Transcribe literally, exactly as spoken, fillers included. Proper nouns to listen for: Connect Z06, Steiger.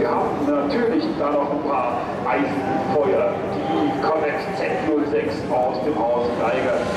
Wir haben natürlich da noch ein paar Eisenfeuer, die Connect Z null sechs aus dem Haus Steiger.